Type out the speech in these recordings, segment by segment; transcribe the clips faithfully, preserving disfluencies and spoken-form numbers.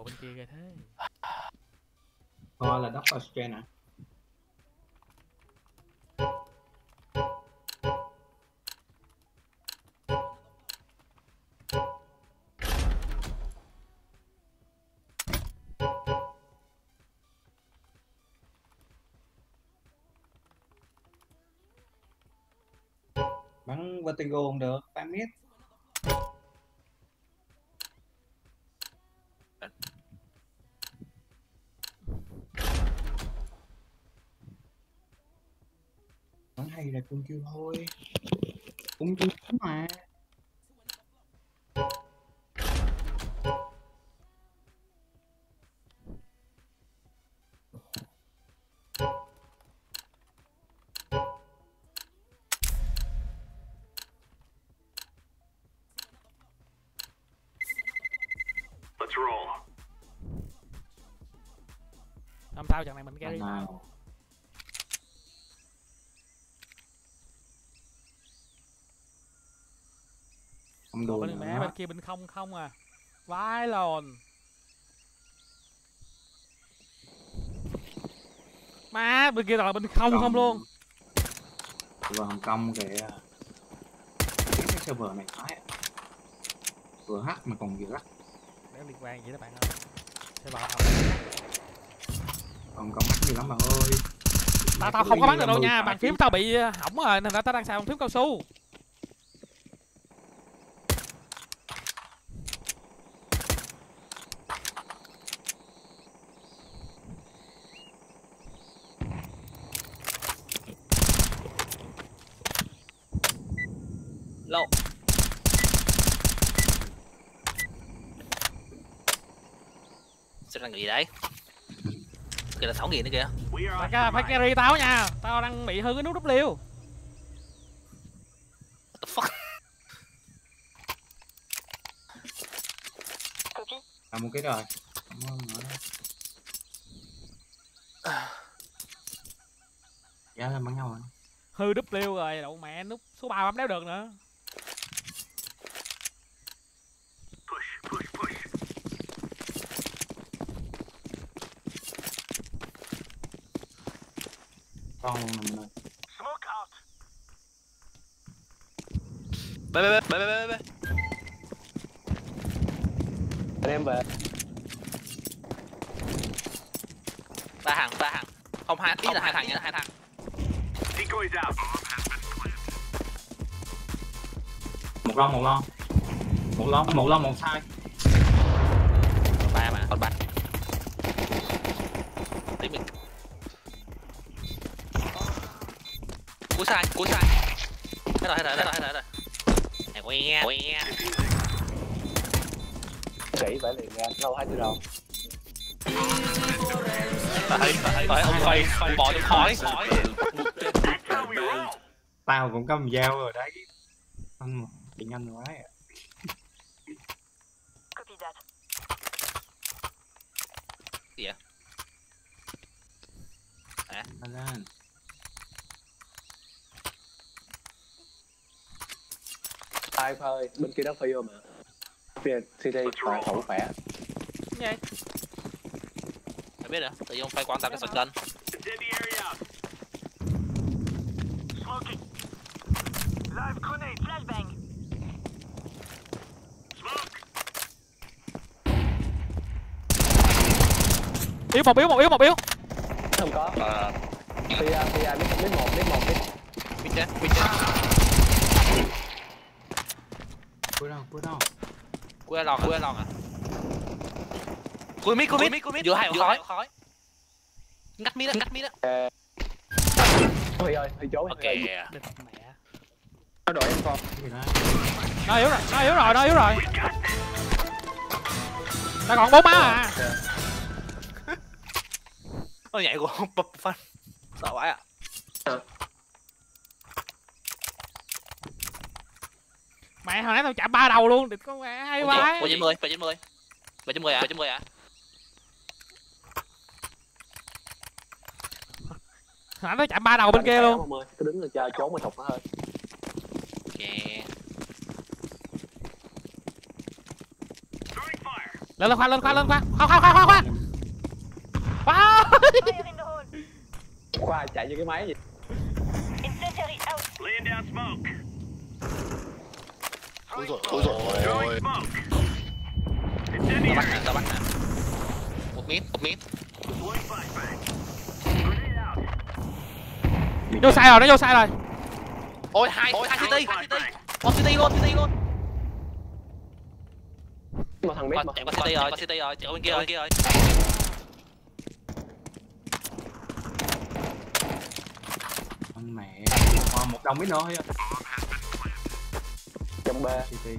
ở bên kia kìa thế. Khoa là đất Australia à? Bắn vertigo không được, tám mét. Bắn hay là con kêu thôi. Cũng kêu mà. Làm sao trận này mình carry nào. Không đồ bên mẹ bên kia bên không không à. Vãi lồn. Má bên kia là bên không không luôn. Vừa Hồng Kông kìa. Cái server này phải. Vừa hack mà còn vừa lắc. Để liên quan vậy các bạn ơi. Server không. Còn con mắt gì lắm bạn ơi. Tao tao không có bắn được đâu nha, bàn phím tao bị hỏng rồi nên là tao đang xài bàn phím cao su. Lộ. Sao đang nghĩ đấy? Kìa là sáu nghìn nữa kìa. Phải, phải carry tao nha. Tao đang bị hư cái nút W. What the fuck? À một cái rồi. Dạ là bắn nhau rồi. Hư W rồi, đậu mẹ nút số ba bấm đéo được nữa. Con này. Smoke out. Bê bê bê bê bê. Anh em về. Ba hàng, ba hàng. Không hai, tí là hai thằng nha, hai thằng. Decoys out. Một lon, một lon. Một lon, một lon, một sai. Ba mà, còn ba. Tí mình cú sai, cú sai. Hết rồi, hết rồi, hết rồi, hết rồi. Này quay nghe, quay nghe. Chỉ phải liền ra, lâu hai từ đầu. Phải, phải, phải, ông quay, bỏ trong khói. Tao cũng cầm dao rồi đấy. Anh bị nhanh quá à. Gì vậy? Hả? Anh ai thôi, bên kia đó phi vô mà. Phi xê đê toàn thủ khỏe. Đúng vậy. Mày biết hả? Tự nhiên phải quan tâm cái sạch lên. Yếu một yếu, một yếu, một yếu. Không có. Phi ra, phi ra, biết một, biết một, biết. Phi chết, phi chết. Cuối đâu, cuối đâu. Cuối lòn, cuối lòn à. Cuối mít, cuối mít, cuối mít. Giữa hai khói, khói. Ngắt mít á, ngắt mít á. Thôi ơi, thôi chối. Ok. Nó đổi em con. Nó yếu rồi, nó yếu rồi, nó yếu rồi. Nó còn bốn máu à. Nó nhảy của ông bập phân. Sợ quá à. Mẹ hồi nãy tao chạm ba đầu luôn, địch có mẹ hay quá. Bảy chín mươi, bảy chín mươi. bảy chín mươi à, bảy chín mươi à. Hồi nãy tao chạm ba đầu bên kia luôn. Cứ đứng rồi chờ trốn mà thục nó thôi. Kìa. Lên lên Khoa, lên Khoa, lên Khoa. Khoa, Khoa, Khoa, Khoa, Khoa. Khoa. Khoa chạy như cái máy vậy. Úi dồi, úi dồi, ôi. Tao bắt nè, tao bắt nè. Một mít, một mít. Vô sai rồi, nó vô sai rồi. Ôi, hai, hai xê tê. Một xê tê luôn, xê tê luôn. Một thằng mít mà. Chạy qua xê tê rồi, xê tê rồi, chạy qua bên kia rồi, kia rồi. Con mẹ, một đồng mít nữa thôi. Trong ba xê tê.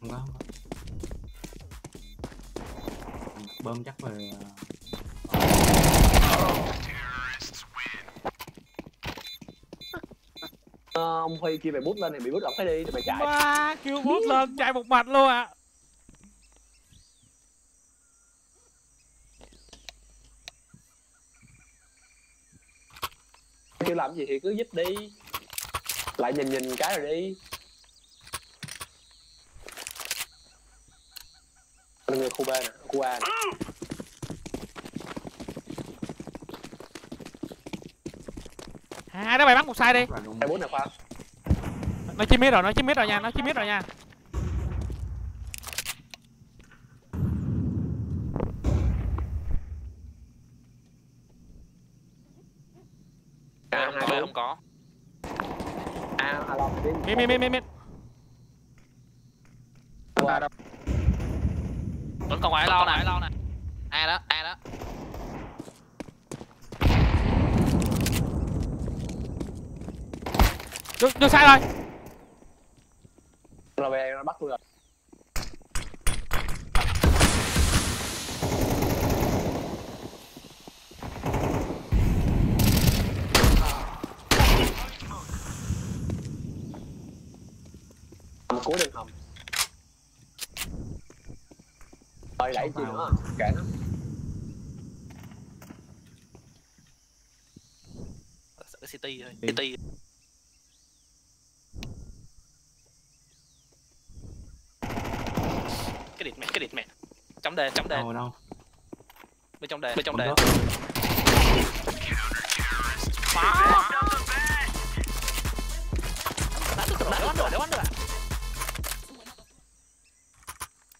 Không có, không có. Bơm chắc là... Ông Huy kia mày bút lên thì bị bút lỏng phải đi, thì mày chạy. Má, kêu bút lên, chạy một mạch luôn ạ. À. Kêu làm gì thì cứ giúp đi. Lại nhìn nhìn cái rồi đi. Người khu B nè, khu A nè. Hai đứa mày bắt một sai đi. Bốn nè Khoa. Nó chín mít rồi, nó chín mít rồi nha, nó chín mít rồi nha. A hai không có. A à lòng đi. Mít mít mít mít. Vẫn còn ngoài lo này, lo này. A đó, A đó. Được, được sai rồi. Rồi về nó bắt tôi rồi. Cầm cú đường hầm. Rồi đẩy chi nữa, kệ nó. Sợ cái xê tê thôi, xê tê. Cái địt mẹ, cái địt mẹ. Trong đề, trong đề. Đâu đâu. Bên trong đề, bên trong đề. Phá. Đã được, đã bắn được, đã bắn được ạ.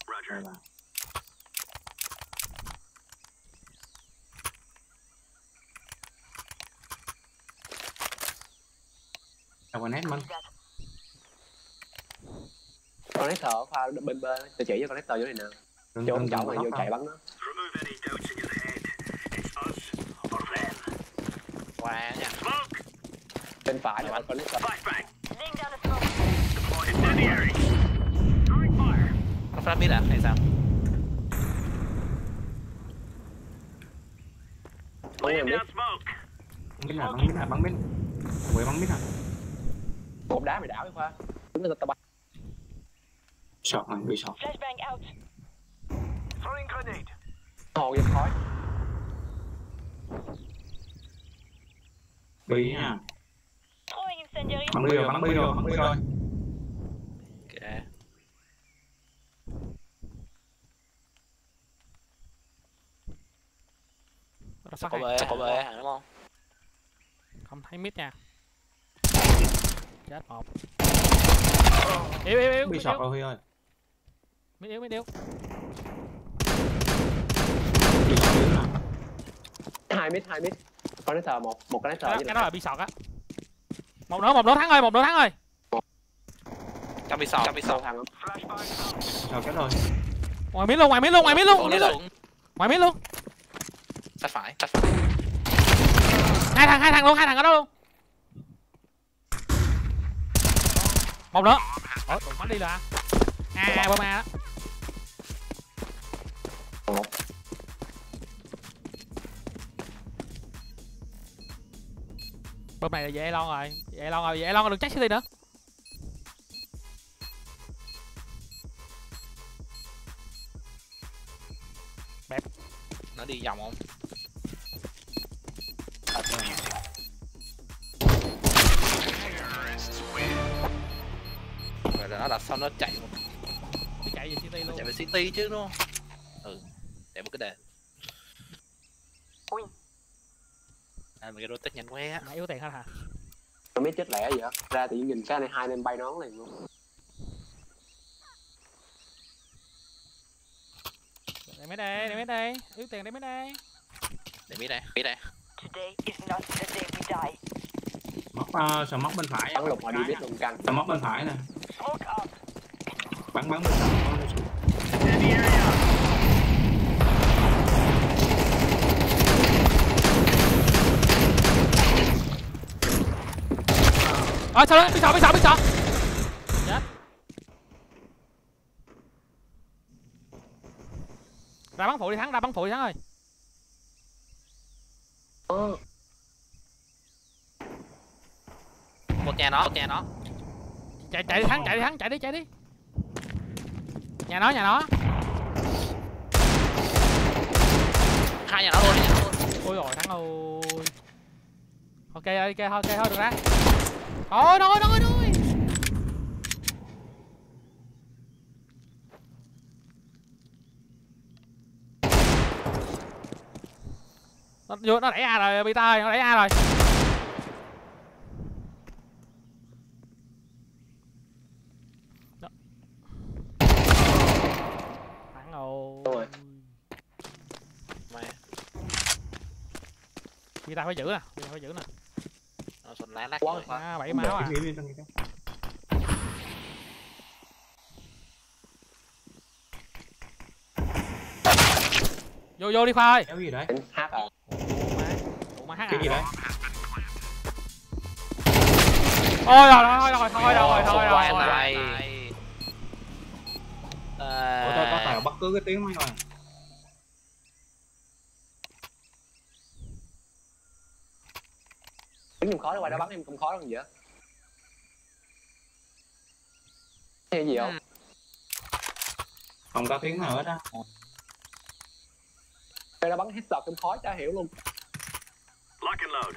Roger. Tao còn nét Minh. Connector Khoa bên bên, tao chỉ cho connector vô này nè. Chỗ ông chậu này vô chạy bắn nó. Khoa nha. Bên phải nè, connector. Có flash mid à? Hay sao? Bắn mid. Bắn mid à, bắn mid. Quậy bắn mid à. Cột đá mày đảo đi Khoa. Đứng lên tao bắn. Shot này, bị shot. Hồ dập khói. Bị nha. Bắn bi rồi, bắn bi rồi, bắn bi rồi. Kệ. Chắc có bê, chắc có bê hả đúng không? Không thấy mít nha. Chết một. Yếu yếu yếu. Bị shot rồi Huy ơi. Mít yếu, mít yếu. Hai mít, hai mít. Connector một, một connector. Cái đó là bị sọt á. Một nữa, một nữa thắng ơi, một nữa thắng ơi. Trong bị sọt, trong bị sọt thằng lắm. Rồi cái rồi. Ngoài mít luôn, ngoài mít luôn, ngoài mít luôn, ngoài mít luôn. Ngoài mít luôn. Sát phải, sát phải. Hai thằng, hai thằng luôn, hai thằng ở đó luôn. Một nữa. Ủa, tụi nó đi rồi hả? À, à, bơm A đó. Bơm này là dễ lon rồi, dễ lon rồi, dễ lon rồi, đừng chắc xê tê nữa. Bẹp. Nó đi vòng không? nó là xong nó chạy một... nó chạy về city luôn, chạy về city chứ đúng không? Ừ, để một cái đèn. Ui à, mà cái đôi tết nhanh quá á, nãy yếu tiền hết hả? Nó biết chết lẻ vậy, ra tự nhiên nhìn cái này hai nên bay nón liền luôn. Để mấy đây, để mấy đây, yếu tiền để mấy đây. Để mấy đây, mấy đây. Today is not the day we die. Móc uh, sờ móc bên phải, bắn lục mà đi biết luôn căng. Sờ móc bên phải nè. Bắn bắn bên phải. Ờ sao đó, biết sợ, biết sợ, biết sợ. Chết. Ra bắn phụ đi Thắng, ra bắn phụ đi Thắng ơi. Ừ. Một nhà nó, một nhà nó. Chạy chạy đi Thắng, chạy đi Thắng, chạy đi, chạy đi. Nhà nó, nhà nó. Hai nhà nó luôn, nhà nó luôn. Ôi rồi Thắng ơi. Ok ơi, ok thôi, ok thôi được ra. Thôi thôi thôi thôi. Nó vô, nó đẩy A rồi Bita ơi, nó đẩy A rồi. Đó. Thắng rồi. Mẹ. Bita phải giữ nè, Bita phải giữ nè. Sồn lá lắc quá à, bảy máu à. Vô vô đi Khoa ơi. Cái gì đấy? Hát à. Ủa má hát à. Cái gì đấy? Ôi rồi thôi rồi thôi rồi thôi rồi. Này. Ờ tôi có thể bắt cứ cái tiếng mấy rồi. Em khó đâu, ngoài đó bắn em không khó đâu vậy. Nghe gì không? Không có tiếng nào hết á. Cái đó bắn hết sọt em khó chả hiểu luôn. Lock and load.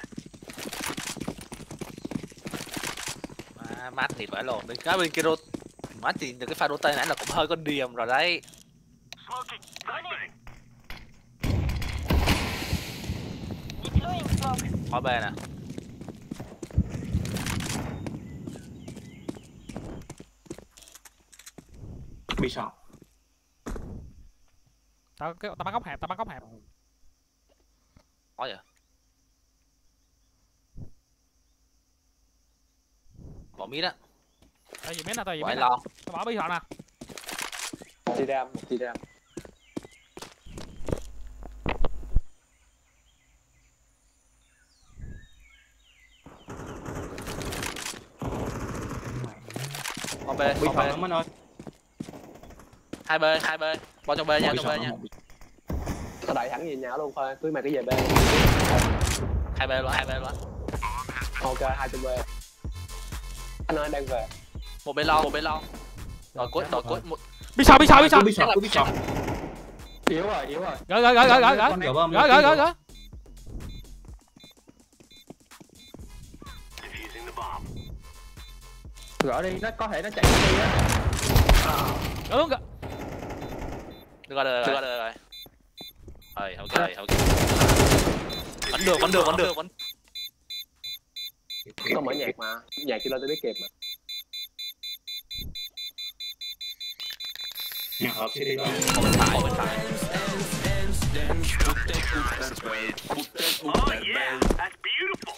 Má mát thì phải lộn đến cái bên kia đô. Má thì được cái pha đô tay nãy là cũng hơi con điểm rồi đấy. Khói bê nè. Bị sợ. Tao cái tao bắn góc hẹp, tao bắn góc hẹp. Có vậy. Bỏ mít á. Tại vì mít là tại vì mít. Tao bỏ bí họ nè. Đi đam, đi đam. Con B, con B lắm anh ơi. Hai b, hai b, bỏ trong b nha, trong b nha. Tao đẩy thẳng về nhà luôn thôi, cứ mày cứ về b. Hai b luôn, hai b luôn. Ok, hai trong b. Anh ơi đang về. Một b lon, một b lon. Rồi cuối, rồi cuối một. Bị sao, bị sao, bị sao, bị sao, bị sao. Yếu rồi, yếu rồi. Gỡ, gỡ, gỡ, gỡ, gỡ, gỡ, gỡ, gỡ, gỡ, gỡ. Gỡ đi, nó có thể nó chạy đi á. Gỡ luôn, gỡ. Được rồi, được rồi, được rồi. Rồi, ok, ok. Vẫn được, vẫn được, vẫn được, vẫn. Có mở nhạc mà, nhạc kia lên tôi biết kịp mà. Nhạc hợp sẽ đi đâu? Bên phải, bên phải. Oh yeah, that's beautiful.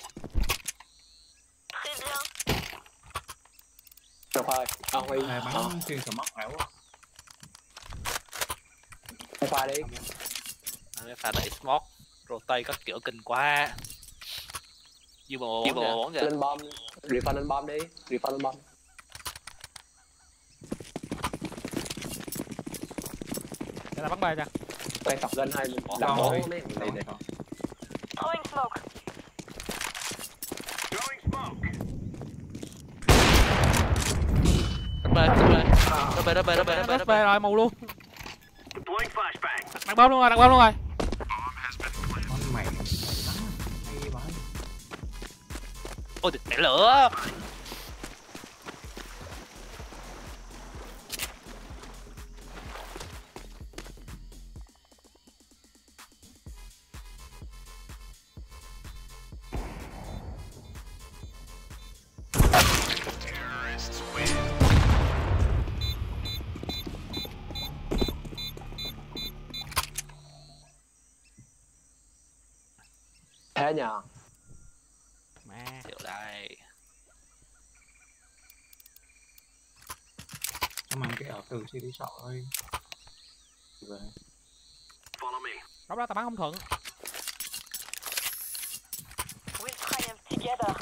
Được rồi, à Huy. Bắn xuyên sầm móc hẻo quá. Khoa đi. Pha đẩy smoke, rotate các kiểu kinh quá. Dư bộ bốn kìa. Lên bom, refund lên bom đi, refund lên bom. Đây là bắn bài kìa. Quay sọc lên hai mình. Đập bố mấy này này. Throwing smoke. Throwing smoke. Đập bê, đập bê. Đập bê, đập bê, đập bê, đập bê. Đập bê rồi, mù luôn. Đặt bom luôn rồi, đặt bom luôn rồi. Con mày. Ôi, để lửa. thế nhờ. Má chịu đây. Em ăn cái ở từ chi đi sợ thôi. Về. Follow me. Đóng ra tao bắn không thuận. We climb together.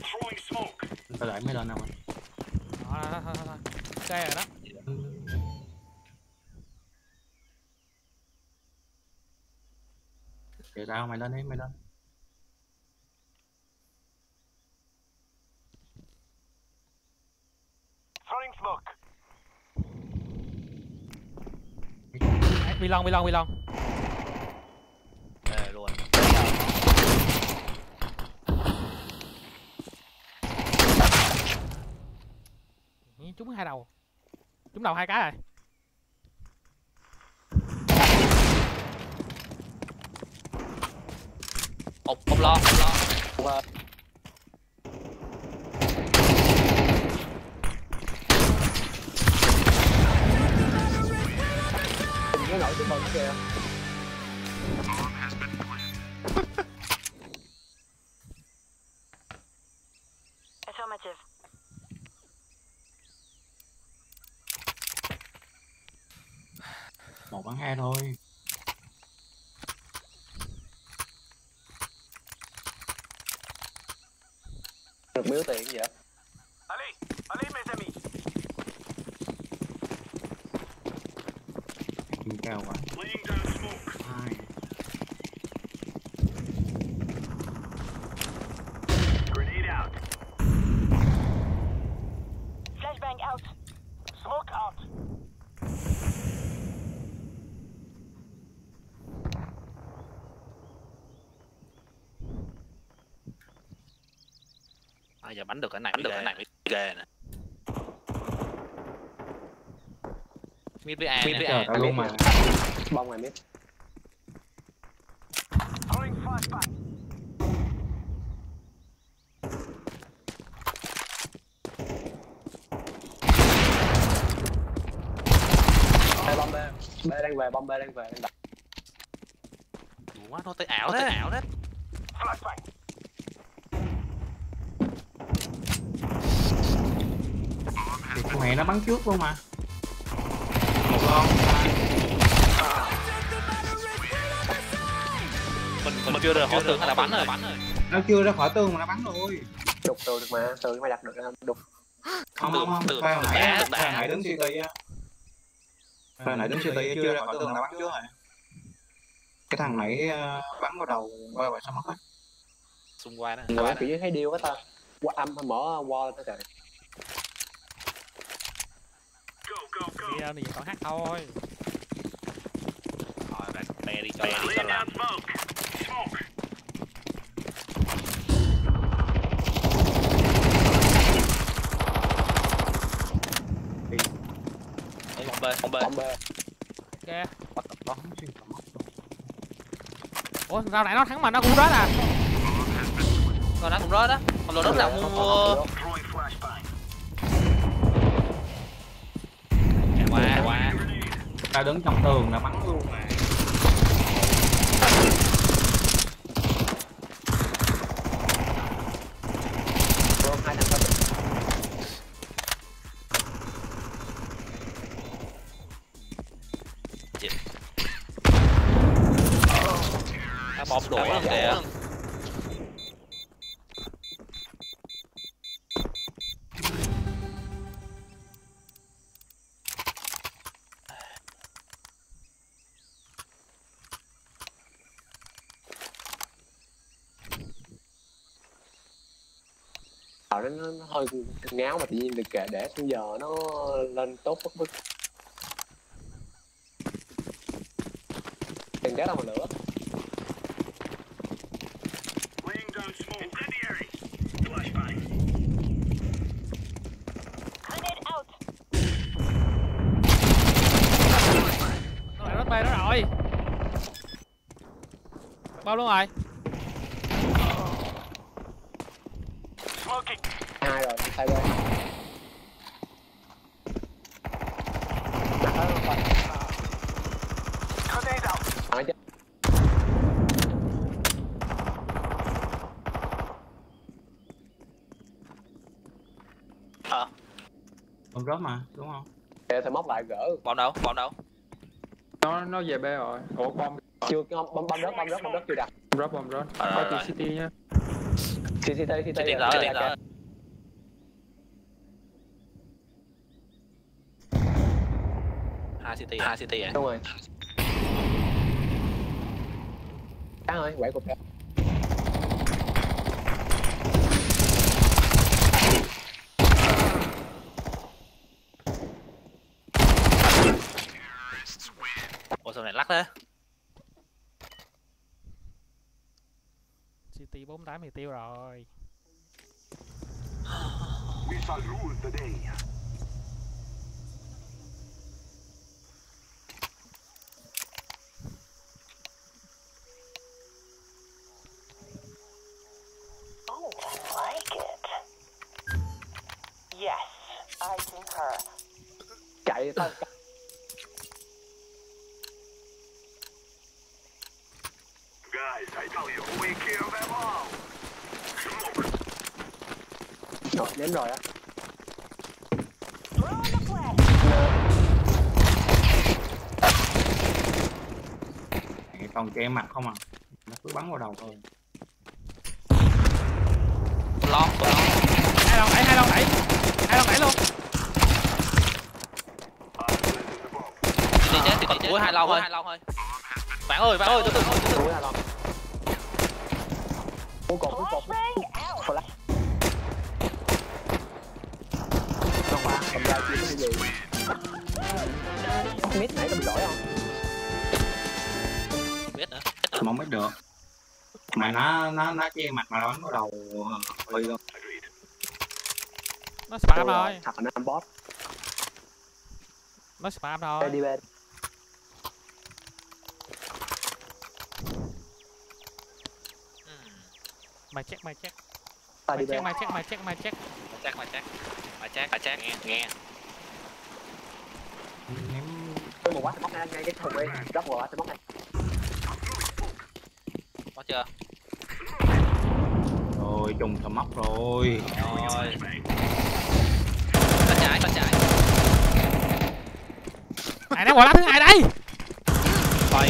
Throwing smoke. Tao lại mấy lần nào rồi. Đó, đó, đó, đó. Xe rồi đó. Kìa tao mày lên đi, mày lên. Throwing smoke. Bi long, bi long, bi long. Đây luôn. Trúng hai đầu. Trúng đầu hai cái rồi. Ốp, ốp lo, ốp lo. Nó nổi cái bông kìa. Một bắn hai thôi. Được miếu tiền vậy? Ali, Ali mes amis. Mình cao quá. Hai. Grenade out. Flashbang out. Smoke out. Bây giờ bắn được cái này, bắn được cái này mới ghê nè. Mít với A, mít với A, luôn mà. Bông này mít. Đây bom B, B đang về, bom B đang về, đang đặt. Đủ quá, nó tới ảo đấy, ảo đấy. Mẹ nó bắn trước luôn mà. Một con. À. Mình, mình mình chưa ra khỏi tường hay là bắn rồi. Nó chưa ra khỏi tường mà nó bắn rồi. Đục rồi được mà, tường mày đặt được không? Đục. Không không không, tường nãy nãy đứng xê tê á. Hồi nãy đứng xê tê chưa ra khỏi tường là bắn trước rồi. Cái thằng nãy bắn vào đầu quay quay sao mất hết. Xung quanh á. Nó kiểu như thấy điêu quá ta. Qua âm mở wall lên ta kìa. Đi thì còn hát thôi. Rồi bạn bè đi cho bạn đi cho làm. Đi. Đấy bom bê, bom bê. Bom bê. Kìa. Bắt tập nó xuyên cả móc luôn. Ủa, sao nãy nó thắng mà nó cũng rớt à? Rồi nó cũng rớt á. Còn đồ đất là mua. Khoa, Khoa. Ta đứng trong tường là bắn luôn mà. Ta bom đuổi lắm kìa. Nó, nó hơi ngáo mà tự nhiên được kệ để bây giờ nó lên tốt bất bức. Đừng cá đâu mà lửa. Nó lại rớt bay nó rồi. Bao luôn rồi. Hai rồi, hai rồi. Đặt hết luôn. hả? Bọn rớt mà, đúng không? Kệ thì móc lại gỡ. Bọn đâu? Bọn đâu? Nó nó về B rồi. Ủa bom chưa không, bom bom rớt, bom rớt, bom rớt chưa đặt. Bom rớt, bom rớt. Coi từ City nha. City City City rồi. Hai City, hai City à? Đúng rồi. Cá ơi, quậy cục kìa. Ủa sao này lắc thế? xê tê bốn tám thì tiêu rồi. We shall rule the day. Oh, I like it. Yes, I concur. Chạy tao. Rồi, đến rồi á. Còn che mặt không à? Nó cứ bắn vào đầu thôi. Lon, lon. Hai lon đẩy, hai lon đẩy. Hai lon đẩy luôn. Đi chết thì còn cuối hai lon thôi. Hai lon thôi. Bạn ơi, bạn ơi, từ từ thôi, từ từ. Cuối cột, cuối cột. Cầm ra chứ cái gì? Mít nãy cầm giỏi không? Biết nữa. Không biết được. Mà nó nó nó che mặt mà nó bắn vào đầu hơi luôn. Nó spam rồi. Thật là nó bot. Nó spam rồi. Đi bên. Mày check, mày check. Mày check, mày check, mày check, mày check. Mày check, mày check. Bà chắc, bà chắc, nghe, nghe tôi một quá thì móc ngay cái thùng đi. Rất vừa quá thì móc ngay. Có chưa? Rồi, trùng thầm móc rồi. Rồi bên trái, bên trái. Này nó quả lá thứ hai đây. Thôi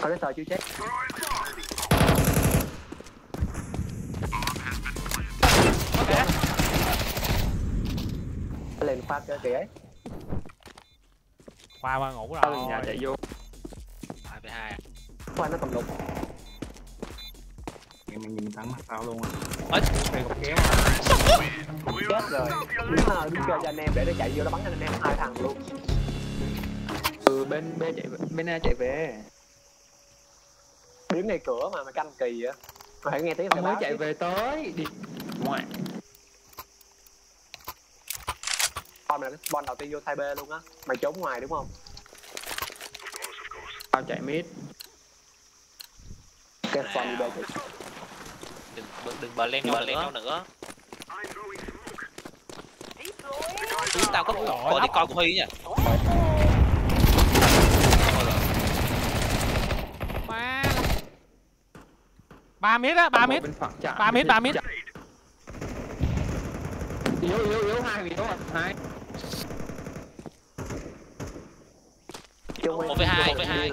thôi nó sờ chưa chết. Lên Khoa kìa kìa. Khoa qua ngủ rồi. Ở nhà chạy vô. hai vê hai. Khoa nó cầm lục. Em nhìn thẳng mặt tao luôn rồi. Mày còn kéo. Chết rồi. Đúng là đứng chơi cho anh em để nó chạy vô nó bắn anh em hai thằng luôn. Từ bên B chạy bên A chạy về. Đứng ngay cửa mà mày canh kỳ vậy. Mày phải nghe tiếng mày mới chạy về tới đi. Ngoại. Là cái spawn đầu tiên vô sai B luôn á. Mày trốn ngoài đúng không? Tao chạy mid. Cái spawn đi B chạy. Đừng, đừng bờ lên, bờ lên đâu nữa. Chúng tao có coi đi coi của Huy nha. ba mid á, ba mid. ba mid, ba mid. Yếu, yếu, yếu, hai người yếu rồi. hai. một với hai, một với hai.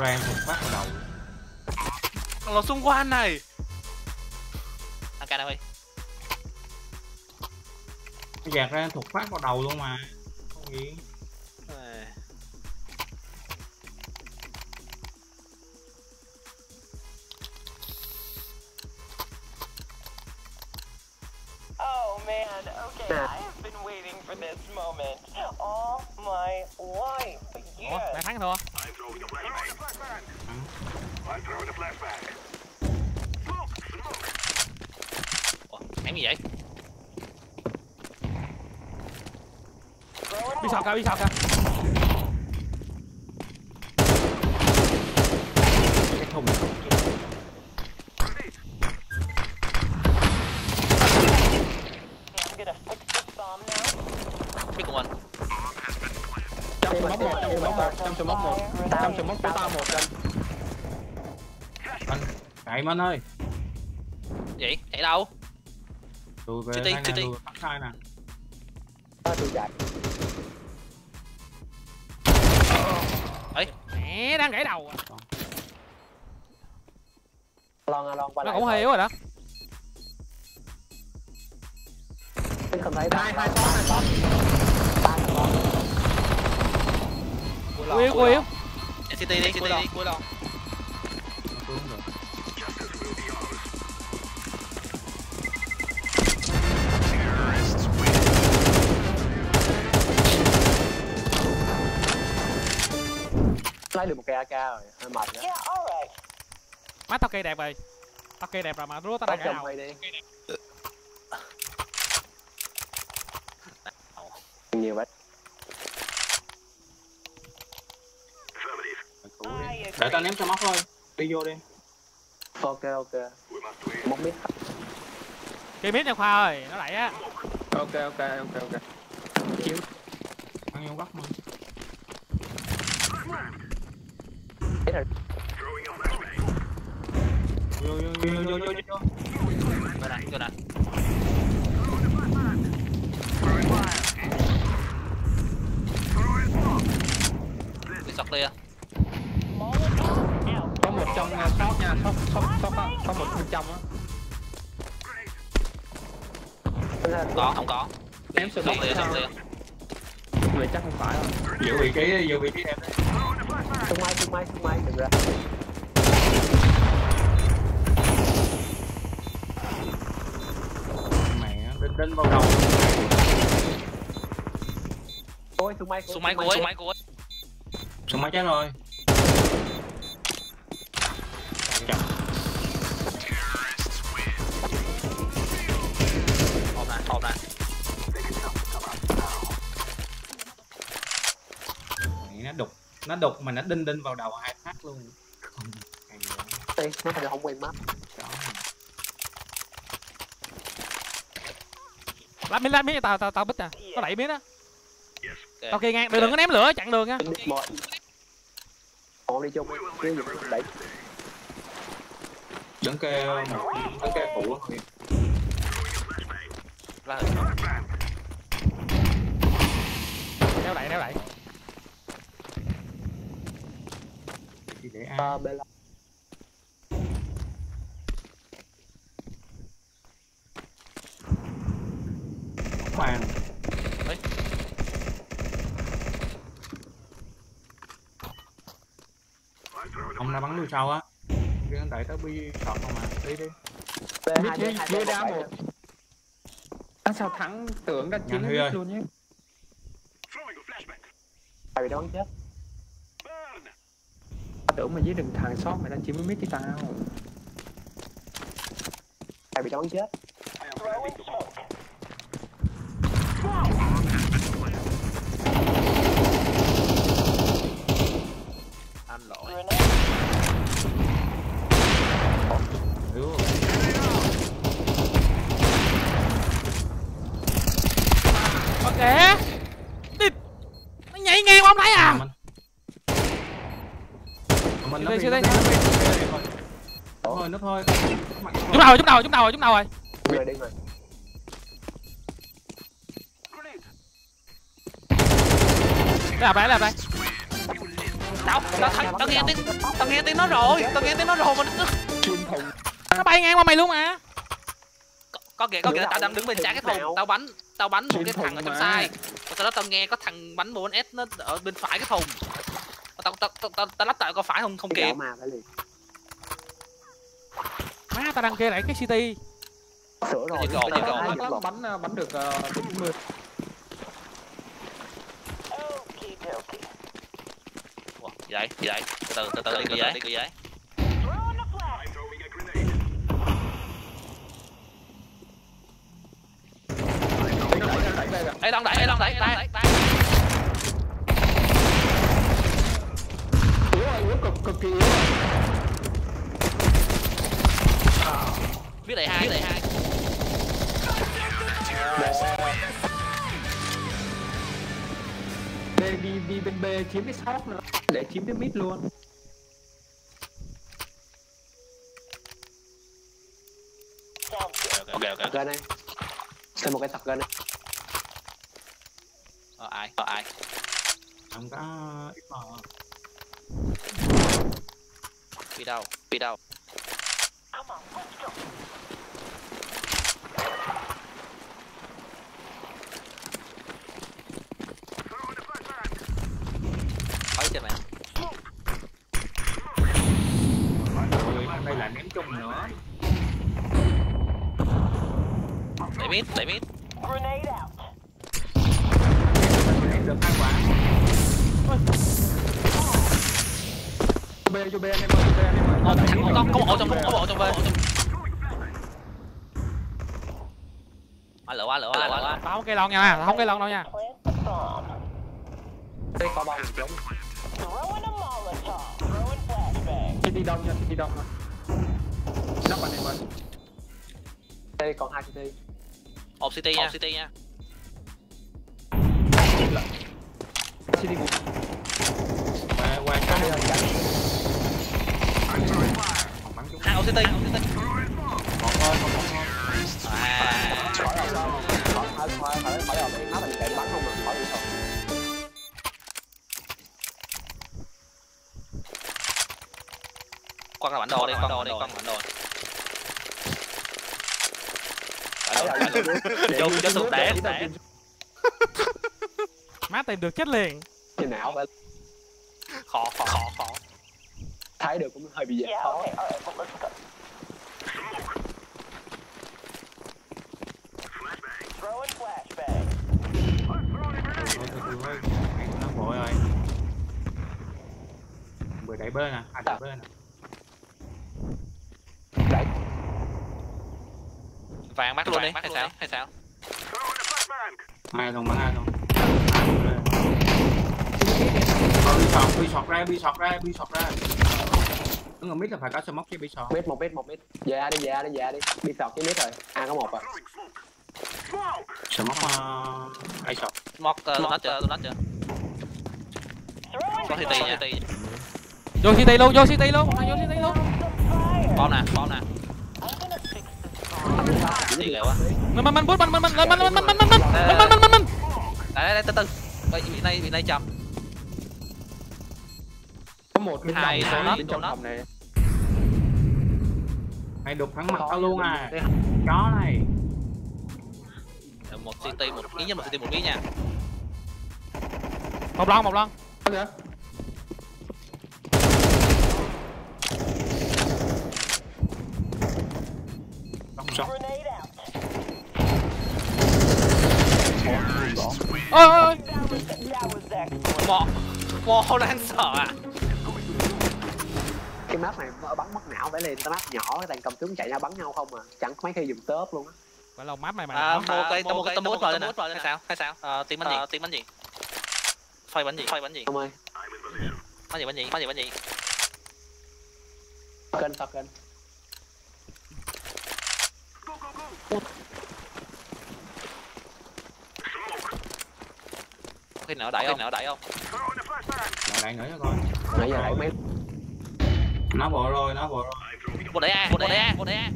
Ran một phát vào đầu. Thằng nó xung quanh này. Thằng ca đâu đi. Dạt ra thuộc phát vào đầu luôn mà. Không nghĩ. À. Oh man, okay. I have been waiting for this moment all my life. Ủa, mày thắng rồi. Ủa, ném gì vậy? Bị sọc kìa, bị sọc kìa. không được. Biết của mình. Trong sườn móc một, trong sườn móc một, trong sườn móc một, trong sườn móc của ta một anh. Anh, chạy Minh ơi. Vậy, chạy đâu? Tôi về đây nè, tôi bắt sai nè. Tôi chạy. Ấy, mẹ đang gãy đầu. Lon lon qua. Nó cũng hiểu rồi đó. Tôi không thấy hai hai con, hai con. Ba con. Cúi cúi. xê tê đi, xê tê đi, cúi lon. Lấy được một cây a ca rồi, hơi mệt nữa. Yeah, right. Má tao cây đẹp rồi. Tao cây đẹp rồi mà rúa tao đang gãy đầu. Nhiều vậy. Để tao ném cho móc thôi. Đi vô đi. Ok ok. Móc biết. Cây biết nha Khoa ơi, nó lại á. Ok ok ok ok. Chiếu. Ăn vô góc mà. Vô vô vô vô vô vô. Tôi đặt, tôi đặt. Bị sọt lia. Có một trong shop nha, shop shop shop á, có một bên trong á. Có không có? Ném sọt lia sọt lia. Vậy chắc không phải đâu. Giữ vị trí, giữ vị trí em đấy. Không may, không may, không may, đừng ra. Mẹ, đinh đinh vào đầu. Ôi, không may, không may, không may, không may, không may, không may chết rồi. Chậm. Hộp nè, hộp nè. Mẹ, nó đục. Nó đục mà nó đinh đinh vào đầu hai phát luôn. Ê, nó không quen mắt. Lát miếng, lát miếng, tao, tao, tao bích nè. Tao đẩy miếng đó. Tao kia ngang, đừng có ném lửa, chặn đường nha. Ồ, đi chung, đẩy. Đứng kê, đứng kê phủ thôi. Đeo đẩy, đeo đẩy. À, Bella. Khoan. Đấy. Ông đã bắn đuôi sau á. Đi anh đẩy tới bi shot không mà. Đi đi. Biết chưa ra một. Anh sao thắng tưởng đã chín biết luôn nhé. Tại vì đón chết. Tưởng mà dưới đừng thằng sót mày đang chỉ mới biết cái tao. Mày bị đón chết. Anh lỗi. Ok. Nó nhảy ngang không thấy à? Mình đây chưa đây. Thôi nó thôi. Chúng đầu rồi, chúng đầu rồi, chúng đầu rồi, chúng đầu rồi. Rồi đi rồi. Làm đây, làm đây. Đâu, tao nghe tiếng, tao nghe tiếng nó rồi, tao nghe tiếng nó rồi mà nó bay ngang qua mày luôn mà. Có kìa, có kìa, tao đang đứng bên trái cái thùng, tao bắn, tao bắn một cái thằng ở trong sai. Còn sau đó tao nghe có thằng bắn bốn ét nó ở bên phải cái thùng. Tao tao tao tao ta lắp tại có phải không không kịp. Má tao đang kê lại cái city. Sửa rồi. Giật lộn, giật lộn. Bắn bắn được chín mươi. Vậy, vậy. Từ từ từ từ đi cứ vậy, đi cứ vậy. Ê đang đẩy, ê đang đẩy, đẩy, đẩy. Cực, cực kỳ yếu. bên B chiếm cái short nữa để chiếm cái mid luôn. Ok ok ok. Gần đây. Thêm một cái thật gần đây. Ờ ai? Ờ ai? Không có ích em. Bị đâu? Bị đâu? Mít, đẩy mít. Grenade out. Được hai quả. B cho B anh em ơi, B anh em ơi. Ờ, thằng có bộ trong có bộ trong B. Á lửa, á lửa, á lửa. Tao không cây lon nha, không cây lon đâu nha. Đây có bóng. Đi đông nha, đi đông thôi. Đắp anh em ơi. Đây còn hai cái đi. Off city nha, city nha. City một. Qua qua cái này chạy. Hai off city, off city. Còn thôi, còn còn thôi. À, khỏi rồi đâu. Khỏi khỏi khỏi khỏi khỏi rồi bị áp mình chạy bắn không được, khỏi đi thôi. Quăng ra bản đồ đi, quăng đồ đi, quăng bản đồ. Chung cho sụp đẻ. Má tìm được chết liền. Trên não vậy. Khó khó khó khó. Thấy được cũng hơi bị dễ khó. Vừa đẩy bơ nè, à đẩy bơ nè. Vàng bắt luôn đi, hay sao? Hay sao? Hai thùng bắn hai thùng. Bi sọt, bi sọt ra, bi sọt ra, bi sọt ra. Đúng rồi, mít là phải có smoke chứ bi sọt. Mít một mít một mít. Về A đi, về A đi, về A đi. Bi sọt với mít rồi. A có một rồi. Smoke hai sọt. Smoke tôi nát chưa, tôi nát chưa. Vô city nha. Vô city luôn, vô city luôn, vô city luôn. Bom nè, bom nè. Đi quá. Mình mình mình bút mình mình mình mình mình mình mình mình mình mình mình mình. Đây đây từ từ. Vậy vị này vị này chậm. Có một hai trong phòng này. Mày đục thẳng mặt tao luôn à. Chó này. Một city một ý nha, một city một ý nha. Một lon một lon. Ôi ôi ôi. Mò, mò đang sợ à. Cái map này bắn mất não phải lên, ta map nhỏ cái đàn cầm súng chạy ra bắn nhau không à. Chẳng mấy khi dùng tớp luôn á. Phải là map này mà. À, mua cây, mua cây, mua cây rồi hay sao? Hay sao? Ờ, tiếng bắn gì? Tiếng bắn gì? Phơi bắn gì? Phơi bắn gì? Không ơi. Bắn gì bắn gì? Bắn gì bắn gì? Kênh thật kênh. Cái nở đẩy không? Nở đẩy không? Đẩy nữa coi. Nãy giờ đẩy mấy. Nó bộ rồi, nó bộ rồi. Bộ đẩy A, bộ đẩy A, bộ đẩy A.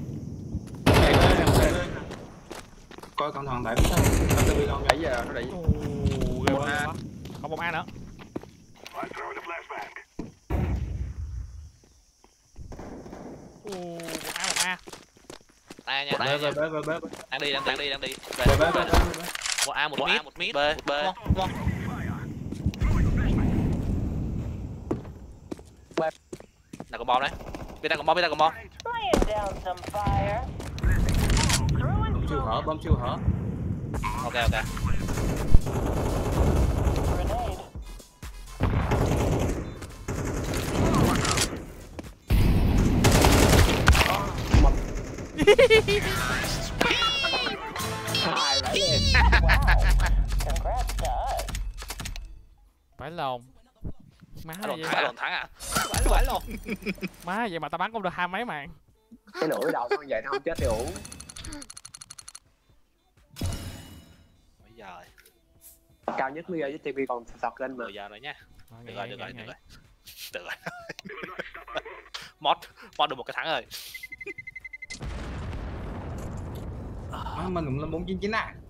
Coi cẩn thận đẩy. Nãy giờ nó đẩy. Bộ A. Không bộ A nữa. Bộ A, bộ A. A nha. Đang đi, đang đi, đang đi. Bộ A một mít, một mít. B, B. Nào có bom đấy. Bita có bom, Bita có bom. Bom siêu hở, bom siêu hở. Ok ok. Phải lồn. Má lồn thẳng, lồn thẳng à. Phải lồn. Má vậy mà tao bắn cũng được hai mấy mạng. Cái lưỡi đầu con vậy nó không chết thì uổng. Bây giờ Cao nhất bây giờ với tê pê còn sọt lên mà. Được rồi nha. Được rồi, được rồi, được rồi. Được rồi. Mod, mod được một cái thắng rồi. Mình cũng lên bốn chín chín à.